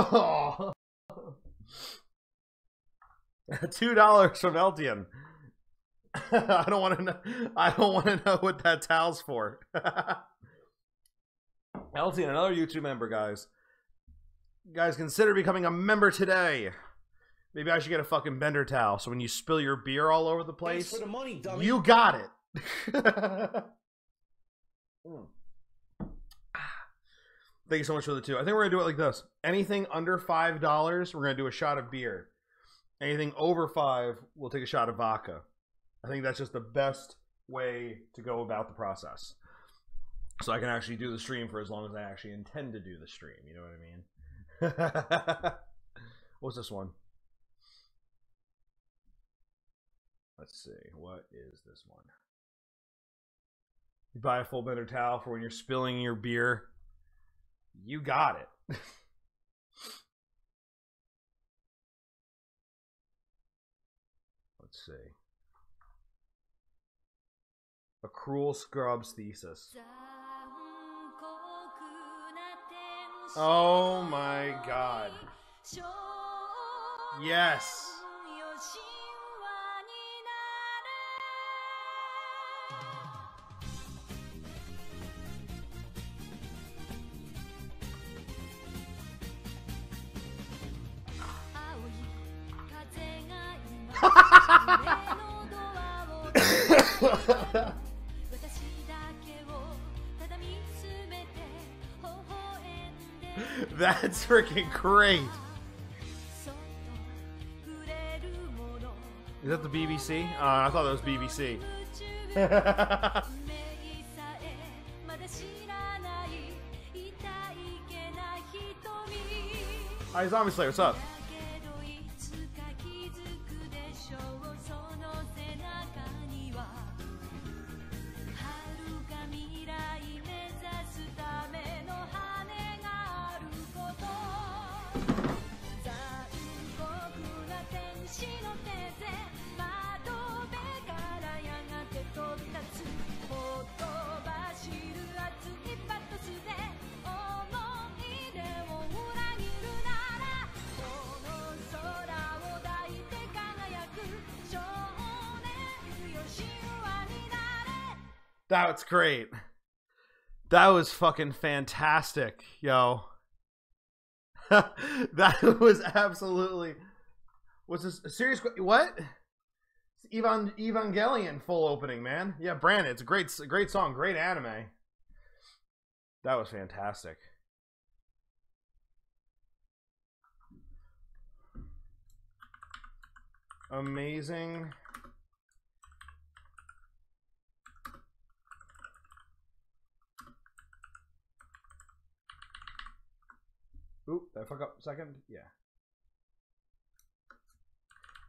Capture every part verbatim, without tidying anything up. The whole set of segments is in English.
Oh. Two dollars from Eltian. I don't want to know. I don't want to know what that towel's for. Eltian, another YouTube member, guys. Guys, consider becoming a member today. Maybe I should get a fucking bender towel, so when you spill your beer all over the place, for the money, dummy. You got it. mm. Thank you so much for the two. I think we're gonna do it like this. Anything under five dollars, we're gonna do a shot of beer. Anything over five, we'll take a shot of vodka. I think that's just the best way to go about the process. So I can actually do the stream for as long as I actually intend to do the stream. You know what I mean? What's this one? Let's see. What is this one? You buy a full bender towel for when you're spilling your beer. You got it. Let's see. A Cruel Scrub's Thesis. Oh my god. Yes. That's freaking great. Is that the B B C? Uh, I thought that was B B C. Hi, Zombie Slayer, what's up? That's great. That was fucking fantastic, yo. That was absolutely. Was this a serious? What? It's Evan Evangelion full opening, man. Yeah, Brandon, it's a great, great song, great anime. That was fantastic. Amazing. Oop, did I fuck up second? Yeah.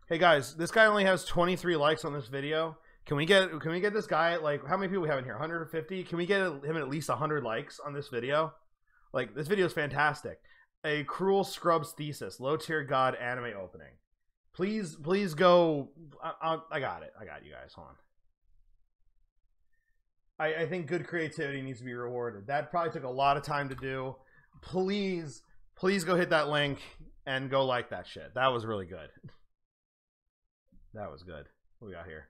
Hey guys, this guy only has twenty-three likes on this video. Can we get can we get this guy at like, how many people we have in here? one hundred fifty? Can we get him at least one hundred likes on this video? Like, this video is fantastic. A Cruel Scrub's Thesis, Low Tier God anime opening. Please, please go. I, I, I got it. I got you guys. Hold on. I, I think good creativity needs to be rewarded. That probably took a lot of time to do. Please. Please go hit that link and go like that shit. That was really good. That was good. What we got here?